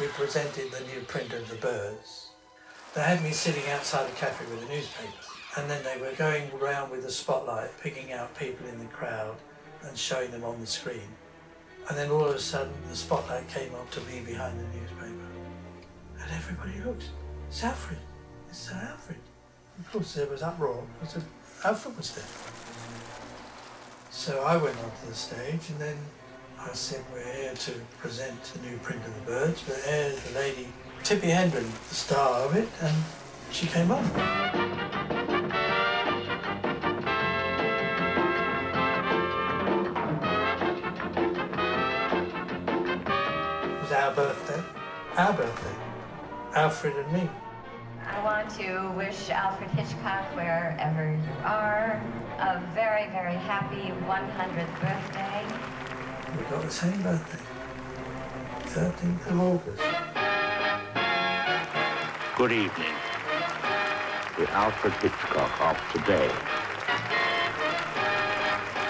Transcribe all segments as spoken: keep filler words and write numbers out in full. we presented the new print of The Birds. They had me sitting outside the cafe with a newspaper, and then they were going around with a spotlight, picking out people in the crowd and showing them on the screen. And then all of a sudden the spotlight came on to me behind the newspaper. And everybody looked. It's Alfred. It's Sir Alfred. Of course there was uproar because Alfred was there. So I went onto the stage, and then I said, we're here to present the new print of The Birds. But there's the lady, Tippi Hendren, the star of it, and she came on. Our birthday, our birthday, Alfred and me. I want to wish Alfred Hitchcock, wherever you are, a very, very happy one hundredth birthday. We got the same birthday, thirteenth of August. Good evening. The Alfred Hitchcock of today.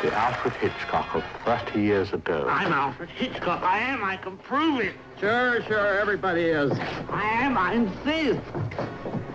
The Alfred Hitchcock of thirty years ago. I'm Alfred Hitchcock. I am. I can prove it. Sure, sure. Everybody is. I am. I insist.